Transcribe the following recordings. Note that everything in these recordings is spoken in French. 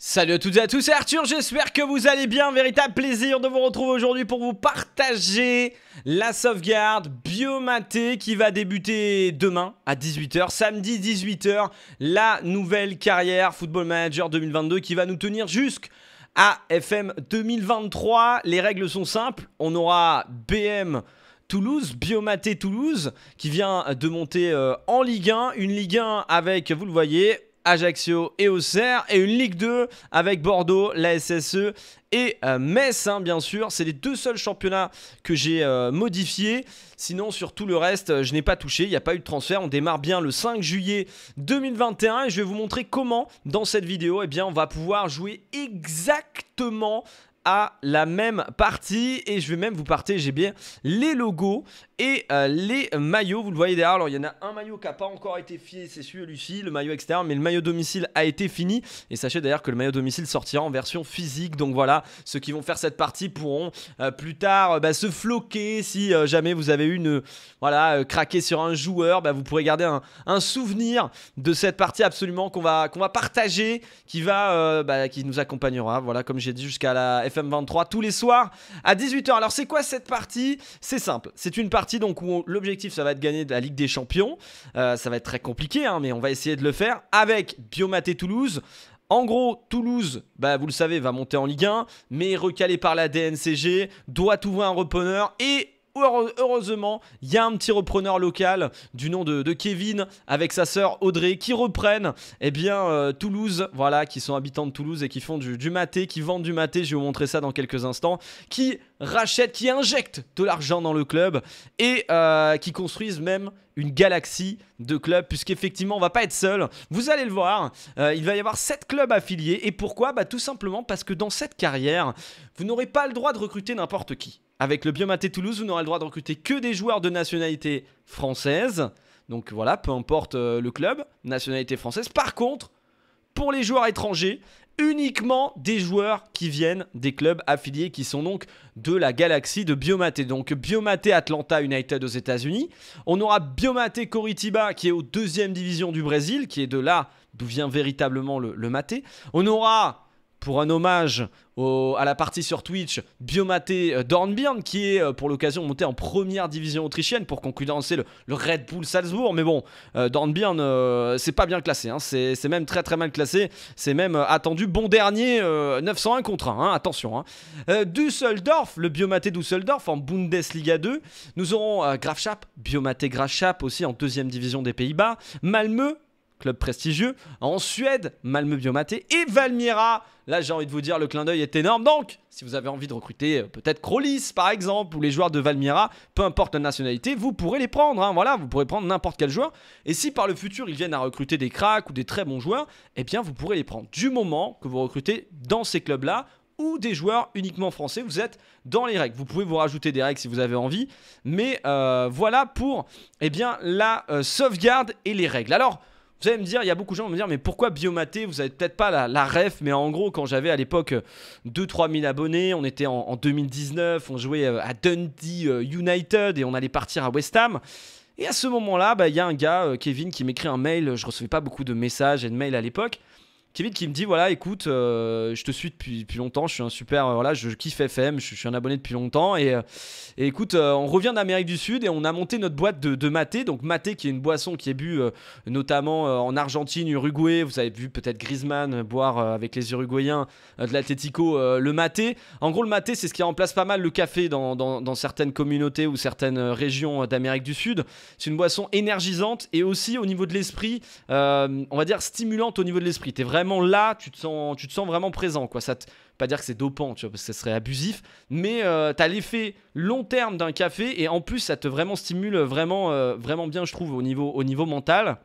Salut à toutes et à tous, c'est Arthur, j'espère que vous allez bien, véritable plaisir de vous retrouver aujourd'hui pour vous partager la sauvegarde Biomaté qui va débuter demain à 18h, samedi 18h, la nouvelle carrière Football Manager 2022 qui va nous tenir jusqu'à FM 2023, les règles sont simples, on aura BM Toulouse, Biomaté Toulouse qui vient de monter en Ligue 1, une Ligue 1 avec, vous le voyez, Ajaccio et Auxerre, et une Ligue 2 avec Bordeaux, la SSE et Metz, hein, bien sûr. C'est les deux seuls championnats que j'ai modifiés. Sinon, sur tout le reste, je n'ai pas touché. Il n'y a pas eu de transfert. On démarre bien le 5 juillet 2021. Et je vais vous montrer comment, dans cette vidéo, eh bien, on va pouvoir jouer exactement à la même partie. Et je vais même vous partager bien les logos et les maillots. Vous le voyez derrière. Alors il y en a un maillot qui n'a pas encore été fié, c'est celui-ci, le maillot extérieur, mais le maillot domicile a été fini. Et sachez d'ailleurs que le maillot domicile sortira en version physique. Donc voilà, ceux qui vont faire cette partie pourront plus tard se floquer. Si jamais vous avez eu une craqué sur un joueur, vous pourrez garder un souvenir de cette partie absolument qu'on va partager, qui nous accompagnera. Voilà, comme j'ai dit, jusqu'à la FM 23 tous les soirs à 18h. Alors c'est quoi cette partie? C'est simple, c'est une partie donc où l'objectif ça va être gagner de la Ligue des Champions, ça va être très compliqué hein, mais on va essayer de le faire avec Biomaté Toulouse. En gros, Toulouse, vous le savez, va monter en Ligue 1 mais recalé par la DNCG, doit trouver un repreneur et heureusement, il y a un petit repreneur local du nom de Kevin avec sa sœur Audrey qui reprennent Toulouse, voilà, qui sont habitants de Toulouse et qui font du maté, qui vendent du maté, je vais vous montrer ça dans quelques instants, qui rachètent, qui injectent de l'argent dans le club et qui construisent même une galaxie de clubs, puisqu'effectivement, on ne va pas être seul. Vous allez le voir, il va y avoir 7 clubs affiliés. Et pourquoi? Tout simplement parce que dans cette carrière, vous n'aurez pas le droit de recruter n'importe qui. Avec le Biomaté Toulouse, vous n'aurez le droit de recruter que des joueurs de nationalité française. Donc voilà, peu importe le club, nationalité française. Par contre, pour les joueurs étrangers, uniquement des joueurs qui viennent des clubs affiliés qui sont donc de la galaxie de Biomaté. Donc Biomaté Atlanta United aux États-Unis. On aura Biomaté Coritiba qui est aux 2e division du Brésil, qui est de là d'où vient véritablement le maté. On aura, pour un hommage à la partie sur Twitch, Biomaté Dornbirn qui est pour l'occasion monté en première division autrichienne pour concurrencer le Red Bull Salzbourg. Mais bon, Dornbirn, c'est pas bien classé, hein. C'est même très très mal classé. C'est même attendu bon dernier, 901-1, hein, attention. Hein. Dusseldorf, le Biomaté Dusseldorf en Bundesliga 2. Nous aurons Grafschap, Biomaté Grafschap aussi en 2e division des Pays-Bas. Malmö, club prestigieux, en Suède, Malmö-Biomaté et Valmiera. Là, j'ai envie de vous dire, le clin d'œil est énorme. Donc, si vous avez envie de recruter peut-être Krolis, par exemple, ou les joueurs de Valmiera, peu importe la nationalité, vous pourrez les prendre. Hein, voilà, vous pourrez prendre n'importe quel joueur. Et si par le futur, ils viennent à recruter des cracks ou des très bons joueurs, eh bien, vous pourrez les prendre. Du moment que vous recrutez dans ces clubs-là, ou des joueurs uniquement français, vous êtes dans les règles. Vous pouvez vous rajouter des règles si vous avez envie. Mais voilà pour la sauvegarde et les règles. Alors, vous allez me dire, il y a beaucoup de gens qui vont me dire, mais pourquoi Biomaté? Vous n'avez peut-être pas la ref, mais en gros, quand j'avais à l'époque 2-3 000 abonnés, on était en 2019, on jouait à Dundee United et on allait partir à West Ham. Et à ce moment-là, il y a un gars, Kevin, qui m'écrit un mail, je ne recevais pas beaucoup de messages et de mails à l'époque. Kevin qui me dit, voilà, écoute, je te suis depuis longtemps, je suis un super, je kiffe FM, je suis un abonné depuis longtemps. Et écoute, on revient d'Amérique du Sud et on a monté notre boîte de maté. Donc maté qui est une boisson qui est bue notamment en Argentine, Uruguay. Vous avez vu peut-être Griezmann boire avec les Uruguayens de l'Atlético le maté. En gros, le maté, c'est ce qui remplace pas mal le café dans certaines communautés ou certaines régions d'Amérique du Sud. C'est une boisson énergisante et aussi au niveau de l'esprit, on va dire stimulante au niveau de l'esprit. T'es vraiment là, tu te sens vraiment présent, quoi. Ça pas dire que c'est dopant, tu vois, parce que ce serait abusif, mais tu as l'effet long terme d'un café et en plus ça te vraiment stimule vraiment, vraiment bien, je trouve, au niveau mental.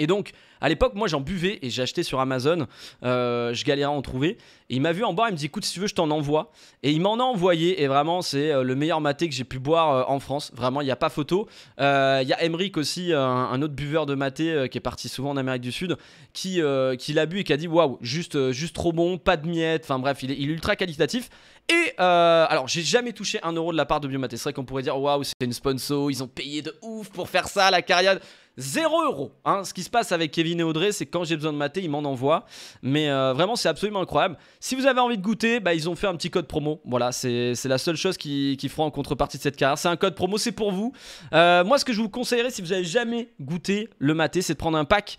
Et donc à l'époque, moi j'en buvais et j'ai acheté sur Amazon, je galérais à en trouver. Et il m'a vu en boire, il me dit, écoute, si tu veux je t'en envoie. Et il m'en a envoyé et vraiment c'est le meilleur maté que j'ai pu boire en France. Vraiment, il n'y a pas photo. Il y a Emeric aussi, un autre buveur de maté qui est parti souvent en Amérique du Sud, qui l'a bu et qui a dit, waouh, juste trop bon, pas de miettes. Enfin bref, il est ultra qualitatif. Et alors j'ai jamais touché 1 euro de la part de Biomaté. C'est vrai qu'on pourrait dire, waouh, c'est une sponsor, ils ont payé de ouf pour faire ça, la carrière. 0 €. Hein. Ce qui se passe avec Kevin et Audrey, c'est que quand j'ai besoin de mater, ils m'en envoient. Mais vraiment, c'est absolument incroyable. Si vous avez envie de goûter, bah, ils ont fait un petit code promo. Voilà, c'est la seule chose qui fera en contrepartie de cette carrière. C'est un code promo, c'est pour vous. Moi, ce que je vous conseillerais, si vous n'avez jamais goûté le maté, c'est de prendre un pack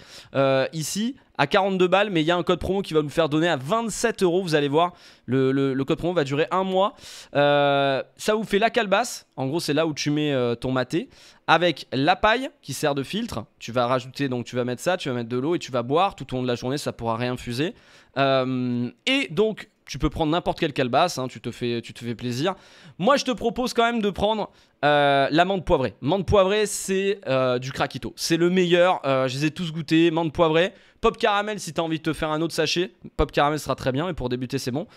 ici à 42 balles, mais il y a un code promo qui va vous faire donner à 27 €. Vous allez voir, le code promo va durer un mois. Ça vous fait la calebasse. En gros, c'est là où tu mets ton maté. Avec la paille qui sert de filtre. Tu vas rajouter, donc tu vas mettre ça, tu vas mettre de l'eau et tu vas boire. Tout au long de la journée, ça pourra réinfuser. Et donc, tu peux prendre n'importe quelle calebasse, hein, tu te fais plaisir. Moi, je te propose quand même de prendre la menthe poivrée. Menthe poivrée, c'est du craquito. C'est le meilleur, je les ai tous goûtés. Menthe poivrée, pop caramel si tu as envie de te faire un autre sachet. Pop caramel sera très bien et pour débuter, c'est bon.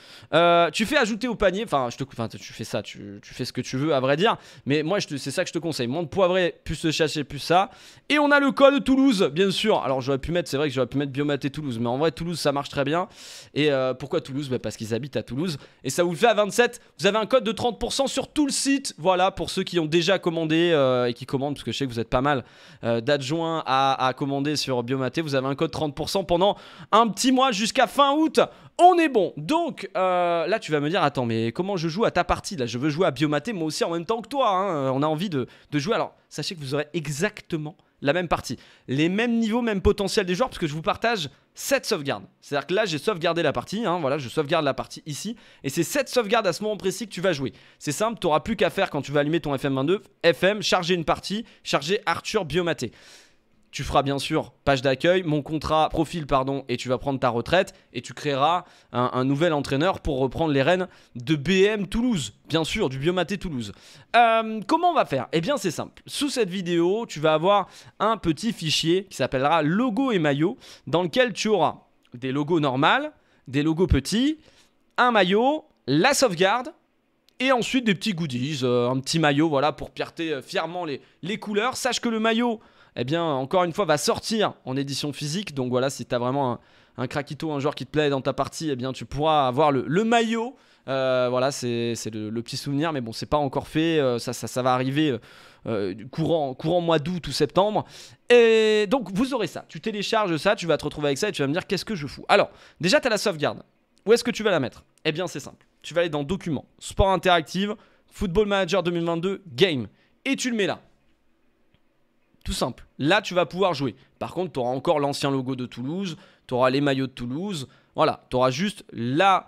Tu fais ajouter au panier, enfin, tu fais ça, tu fais ce que tu veux à vrai dire. Mais moi, c'est ça que je te conseille. Menthe poivrée, plus le sachet, plus ça. Et on a le col Toulouse, bien sûr. Alors, c'est vrai que j'aurais pu mettre Biomaté Toulouse. Mais en vrai, Toulouse, ça marche très bien. Et pourquoi Toulouse, bah, parce qu'ils habitent à Toulouse et ça vous le fait à 27. Vous avez un code de 30% sur tout le site. Voilà pour ceux qui ont déjà commandé et qui commandent, parce que je sais que vous êtes pas mal d'adjoints à commander sur Biomaté. Vous avez un code 30% pendant un petit mois jusqu'à fin août. On est bon. Donc là tu vas me dire, attends, mais comment je joue à ta partie? Là je veux jouer à Biomaté moi aussi en même temps que toi, hein. On a envie de jouer. Alors sachez que vous aurez exactement la même partie, les mêmes niveaux, même potentiel des joueurs, parce que je vous partage 7 sauvegardes. C'est-à-dire que là, j'ai sauvegardé la partie, hein, voilà, je sauvegarde la partie ici, et c'est 7 sauvegardes à ce moment précis que tu vas jouer. C'est simple, tu n'auras plus qu'à faire quand tu vas allumer ton FM 22, FM, charger une partie, charger Arthur Biomaté. Tu feras bien sûr page d'accueil, mon contrat, profil pardon, et tu vas prendre ta retraite et tu créeras un nouvel entraîneur pour reprendre les rênes de BM Toulouse, bien sûr, du Biomaté Toulouse. Comment on va faire? Eh bien c'est simple, sous cette vidéo, tu vas avoir un petit fichier qui s'appellera logo et maillot, dans lequel tu auras des logos normaux, des logos petits, un maillot, la sauvegarde, et ensuite des petits goodies, un petit maillot, voilà, pour pierter fièrement les couleurs. Sache que le maillot, eh bien, encore une fois, va sortir en édition physique. Donc voilà, si tu as vraiment un craquito, un joueur qui te plaît dans ta partie, eh bien, tu pourras avoir le maillot. Voilà, c'est le petit souvenir, mais bon, c'est pas encore fait. Ça va arriver courant mois d'août ou septembre. Et donc, vous aurez ça. Tu télécharges ça, tu vas te retrouver avec ça et tu vas me dire, qu'est-ce que je fous? Alors, déjà, tu as la sauvegarde. Où est-ce que tu vas la mettre? Eh bien, c'est simple. Tu vas aller dans Documents, Sport Interactive, Football Manager 2022, Game. Et tu le mets là. Tout simple. Là, tu vas pouvoir jouer. Par contre, tu auras encore l'ancien logo de Toulouse, tu auras les maillots de Toulouse. Voilà, tu auras juste là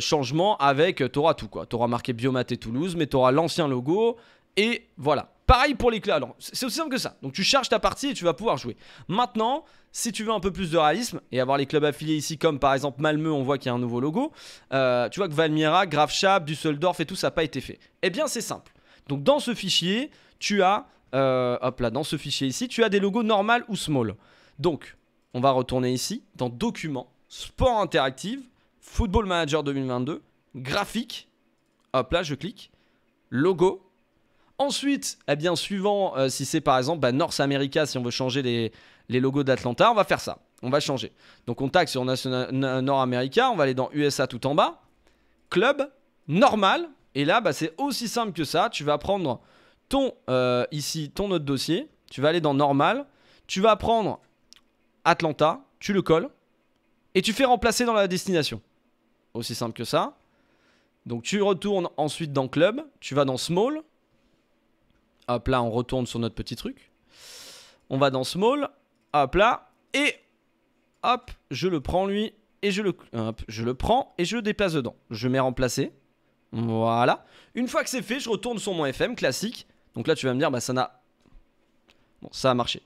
changement avec, tu auras tout quoi. Tu auras marqué Biomaté Toulouse, mais tu auras l'ancien logo et voilà. Pareil pour les clés. Alors, c'est aussi simple que ça. Donc, tu charges ta partie et tu vas pouvoir jouer. Maintenant, si tu veux un peu plus de réalisme et avoir les clubs affiliés ici, comme par exemple Malmö, on voit qu'il y a un nouveau logo. Tu vois que Valmiera, Grafschap, Dusseldorf et tout, ça n'a pas été fait. Eh bien, c'est simple. Donc, dans ce fichier, tu as... hop là, dans ce fichier ici, tu as des logos normal ou small. Donc, on va retourner ici, dans Documents, Sport Interactive, Football Manager 2022, Graphique. Hop là, je clique. Logo. Ensuite, eh bien, suivant si c'est par exemple North America, si on veut changer les logos d'Atlanta, on va faire ça. On va changer. Donc, on tac sur North America, on va aller dans USA tout en bas. Club, normal. Et là, bah, c'est aussi simple que ça. Tu vas prendre... ici ton autre dossier, tu vas aller dans normal, tu vas prendre Atlanta, tu le colles et tu fais remplacer dans la destination. Aussi simple que ça. Donc tu retournes ensuite dans club, tu vas dans small. Hop là, on retourne sur notre petit truc. On va dans small, hop là, et hop, je le prends lui et je le prends et je le déplace dedans. Je mets remplacer. Voilà. Une fois que c'est fait, je retourne sur mon FM classique. Donc là, tu vas me dire, bah ça n'a... Bon, ça a marché.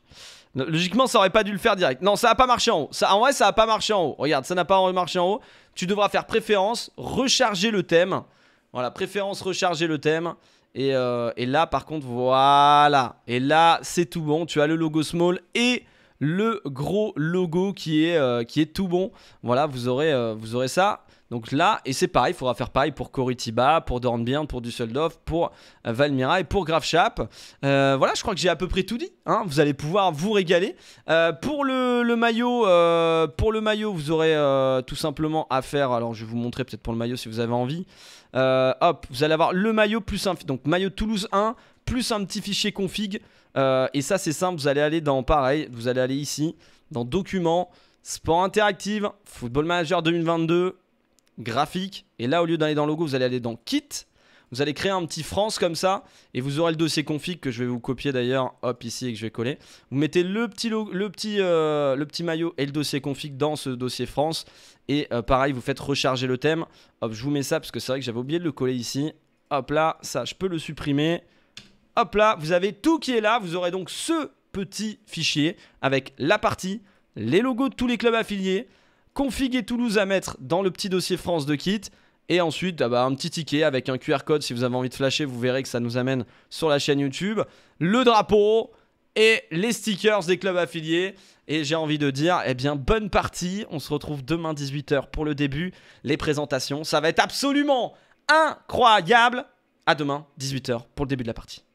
Logiquement, ça aurait pas dû le faire direct. Non, ça n'a pas marché en haut. Ça, en vrai, ça n'a pas marché en haut. Regarde, ça n'a pas marché en haut. Tu devras faire préférence, recharger le thème. Voilà, préférence, recharger le thème. Et là, par contre, voilà. Et là, c'est tout bon. Tu as le logo small et... le gros logo qui est tout bon. Voilà, vous aurez ça. Donc là, et c'est pareil, il faudra faire pareil pour Coritiba, pour Dornbirn, pour Düsseldorf, pour Valmiera et pour Grafschap. Voilà, je crois que j'ai à peu près tout dit, hein. Vous allez pouvoir vous régaler. Pour le maillot, vous aurez tout simplement à faire. Alors, je vais vous montrer peut-être pour le maillot si vous avez envie. Hop, vous allez avoir le maillot plus un... Donc, maillot Toulouse 1, plus un petit fichier config Et ça c'est simple, vous allez aller dans pareil, vous allez aller ici, dans documents, sport interactif, Football Manager 2022, graphique. Et là au lieu d'aller dans logo, vous allez aller dans kit. Vous allez créer un petit France comme ça et vous aurez le dossier config que je vais vous copier d'ailleurs, hop ici, et que je vais coller. Vous mettez le petit maillot et le dossier config dans ce dossier France et pareil, vous faites recharger le thème. Hop, je vous mets ça parce que c'est vrai que j'avais oublié de le coller ici. Hop là, ça je peux le supprimer. Hop là, vous avez tout qui est là. Vous aurez donc ce petit fichier avec la partie, les logos de tous les clubs affiliés, config et Toulouse à mettre dans le petit dossier France de kit. Et ensuite, un petit ticket avec un QR code. Si vous avez envie de flasher, vous verrez que ça nous amène sur la chaîne YouTube. Le drapeau et les stickers des clubs affiliés. Et j'ai envie de dire, eh bien, bonne partie. On se retrouve demain 18 h pour le début. Les présentations, ça va être absolument incroyable. À demain, 18 h pour le début de la partie.